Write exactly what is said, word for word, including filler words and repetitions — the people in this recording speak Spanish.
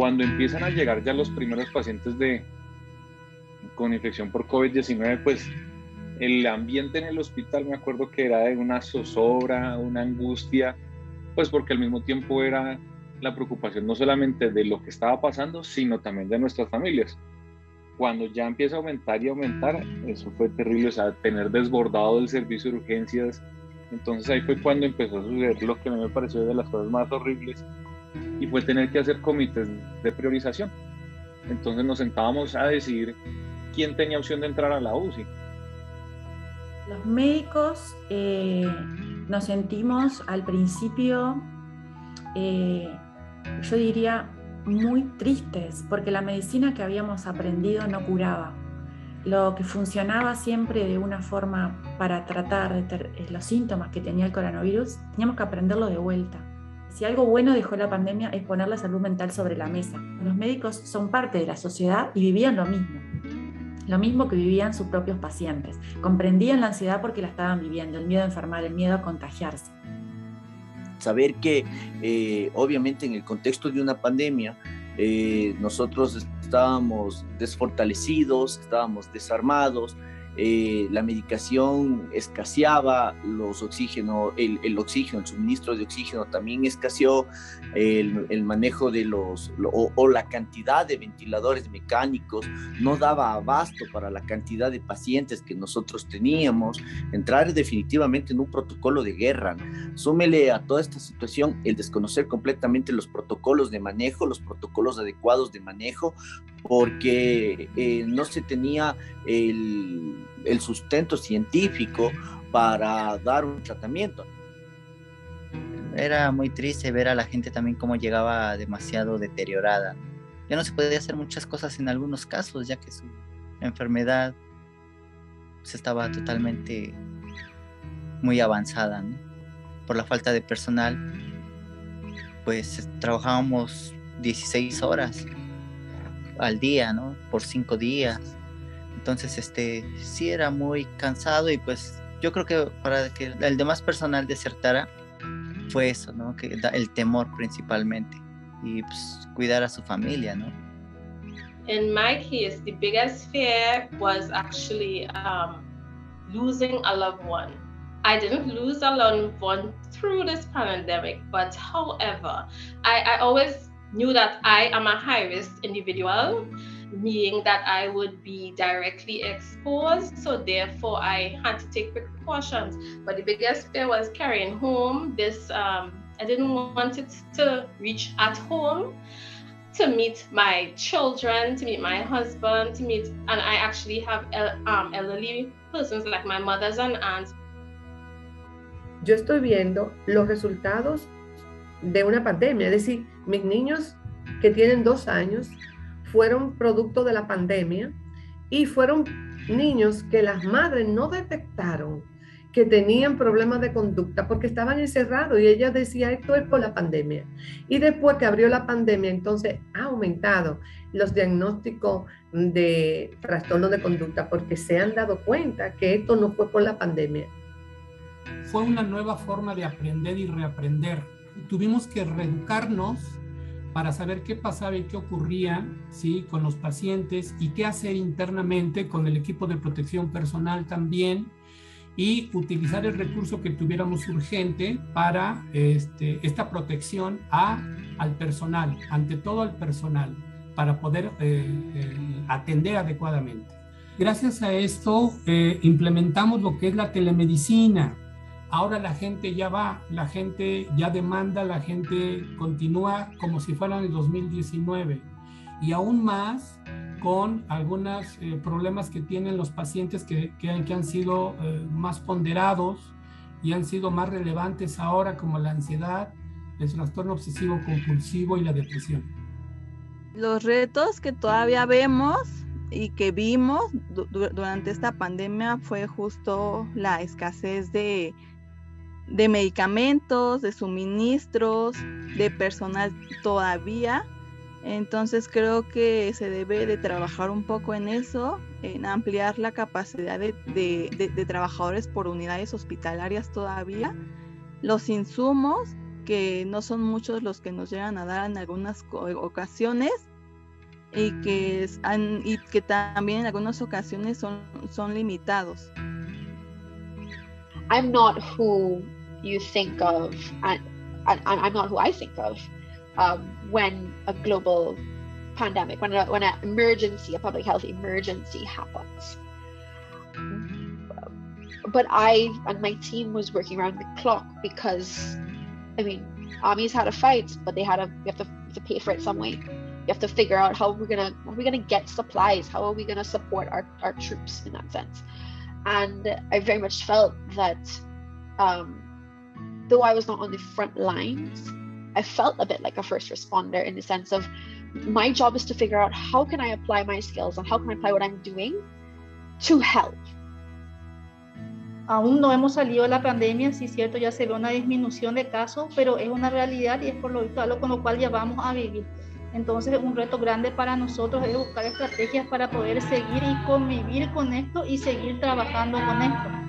Cuando empiezan a llegar ya los primeros pacientes de, con infección por COVID diecinueve, pues el ambiente en el hospital, me acuerdo que era de una zozobra, una angustia, pues porque al mismo tiempo era la preocupación no solamente de lo que estaba pasando, sino también de nuestras familias. Cuando ya empieza a aumentar y aumentar, eso fue terrible, o sea, tener desbordado el servicio de urgencias. Entonces ahí fue cuando empezó a suceder lo que a mí me pareció de las cosas más horribles, y fue tener que hacer comités de priorización. Entonces nos sentábamos a decidir quién tenía opción de entrar a la U C I. Los médicos eh, nos sentimos al principio, eh, yo diría, muy tristes, porque la medicina que habíamos aprendido no curaba. Lo que funcionaba siempre de una forma para tratar los síntomas que tenía el coronavirus, teníamos que aprenderlo de vuelta. Si algo bueno dejó la pandemia es poner la salud mental sobre la mesa. Los médicos son parte de la sociedad y vivían lo mismo, lo mismo que vivían sus propios pacientes. Comprendían la ansiedad porque la estaban viviendo, el miedo a enfermar, el miedo a contagiarse. Saber que eh, obviamente en el contexto de una pandemia eh, nosotros estábamos desfortalecidos, estábamos desarmados, eh, la medicación escaseaba, los oxígeno, el, el oxígeno, el suministro de oxígeno también escaseó, el, el manejo de los lo, o, o la cantidad de ventiladores mecánicos no daba abasto para la cantidad de pacientes que nosotros teníamos. Entrar definitivamente en un protocolo de guerra. Súmele a toda esta situación el desconocer completamente los protocolos de manejo, los protocolos adecuados de manejo, porque eh, no se tenía el, el sustento científico para dar un tratamiento. Era muy triste ver a la gente también cómo llegaba demasiado deteriorada. Ya no se podía hacer muchas cosas en algunos casos, ya que su enfermedad pues, estaba totalmente muy avanzada, ¿no? Por la falta de personal, pues trabajábamos dieciséis horas. Al día, ¿no? Por cinco días. Entonces, este, sí era muy cansado y pues yo creo que para que el demás personal desertara fue eso, ¿no? Que el temor principalmente y pues cuidar a su familia, ¿no? In my case, the biggest fear was actually um, losing a loved one. I didn't lose a loved one through this pandemic, but however, I, I always knew that I am a high-risk individual, meaning that I would be directly exposed, so therefore I had to take precautions. But the biggest fear was carrying home this, um, I didn't want it to reach at home, to meet my children, to meet my husband, to meet, and I actually have um, elderly persons like my mothers and aunts. Yo estoy viendo los resultados de una pandemia, es decir, mis niños que tienen dos años fueron producto de la pandemia y fueron niños que las madres no detectaron que tenían problemas de conducta porque estaban encerrados y ella decía esto es por la pandemia. Y después que abrió la pandemia, entonces ha aumentado los diagnósticos de trastornos de conducta porque se han dado cuenta que esto no fue por la pandemia. Fue una nueva forma de aprender y reaprender. Tuvimos que reeducarnos para saber qué pasaba y qué ocurría, ¿sí?, con los pacientes y qué hacer internamente con el equipo de protección personal también, y utilizar el recurso que tuviéramos urgente para este, esta protección a, al personal, ante todo al personal, para poder eh, eh, atender adecuadamente. Gracias a esto eh, implementamos lo que es la telemedicina. Ahora la gente ya va, la gente ya demanda, la gente continúa como si fuera en el dos mil diecinueve. Y aún más con algunos eh, problemas que tienen los pacientes que, que, que han sido eh, más ponderados y han sido más relevantes ahora, como la ansiedad, el trastorno obsesivo compulsivo y la depresión. Los retos que todavía vemos y que vimos du- durante esta pandemia fue justo la escasez de... de medicamentos, de suministros, de personal todavía. Entonces creo que se debe de trabajar un poco en eso, en ampliar la capacidad de, de, de, de trabajadores por unidades hospitalarias todavía, los insumos que no son muchos los que nos llegan a dar en algunas ocasiones, y que, y que también en algunas ocasiones son, son limitados. I'm not who you think of, and, and, and I'm not who I think of um, when a global pandemic, when a, when an emergency, a public health emergency happens. But I and my team was working around the clock because, I mean, armies had a fight, but they had a, you have to, you have to pay for it some way. You have to figure out how we're gonna, how are we gonna get supplies? How are we gonna support our, our troops in that sense? And I very much felt that um, though I was not on the front lines, I felt a bit like a first responder in the sense of my job is to figure out how can I apply my skills and how can I apply what I'm doing to help. Aún no hemos salido de la pandemia, sí, cierto, ya se ve una disminución de casos, pero es una realidad y es por lo visto algo con lo cual ya vamos a vivir. Entonces, un reto grande para nosotros es buscar estrategias para poder seguir y convivir con esto y seguir trabajando con esto.